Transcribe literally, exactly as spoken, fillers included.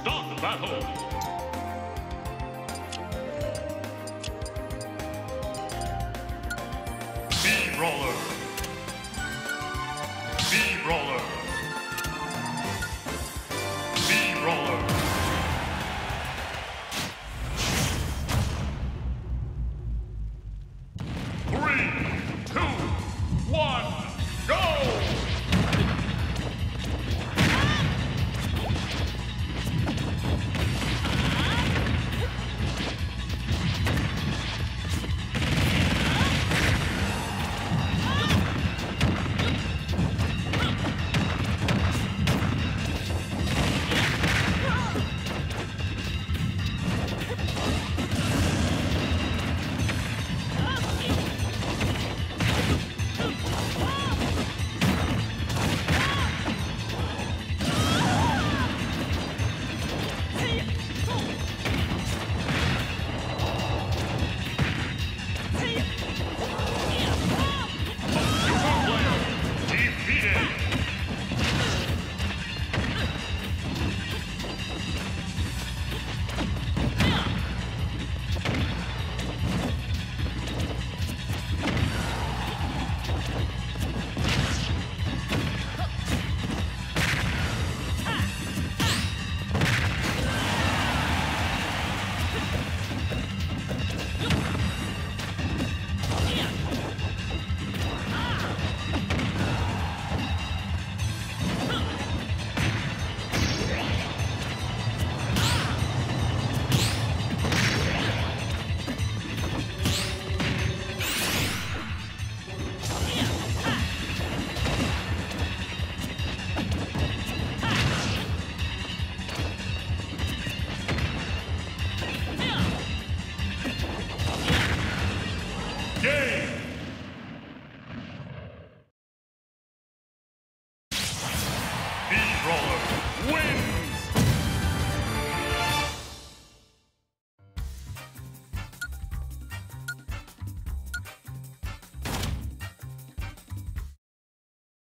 Start the battle! B-Roller! B-Roller! B-Roller! Three, two, one, go! Roller, win!